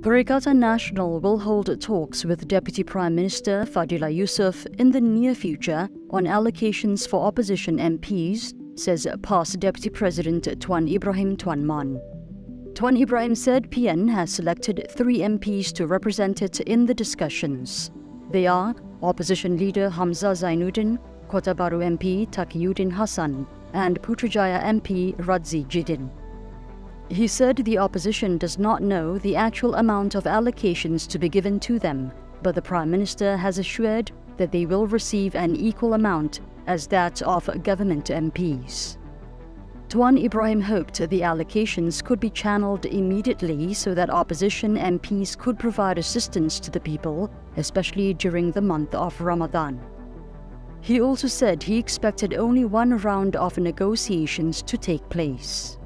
Perikatan Nasional will hold talks with Deputy Prime Minister Fadillah Yusof in the near future on allocations for opposition MPs, says PAS Deputy President Tuan Ibrahim Tuan Man. Tuan Ibrahim said PN has selected 3 MPs to represent it in the discussions. They are Opposition Leader Hamzah Zainuddin, Kota Bharu MP Takiuddin Hassan, and Putrajaya MP Radzi Jidin. He said the opposition does not know the actual amount of allocations to be given to them, but the Prime Minister has assured that they will receive an equal amount as that of government MPs. Tuan Ibrahim hoped the allocations could be channeled immediately so that opposition MPs could provide assistance to the people, especially during the month of Ramadan. He also said he expected only one round of negotiations to take place.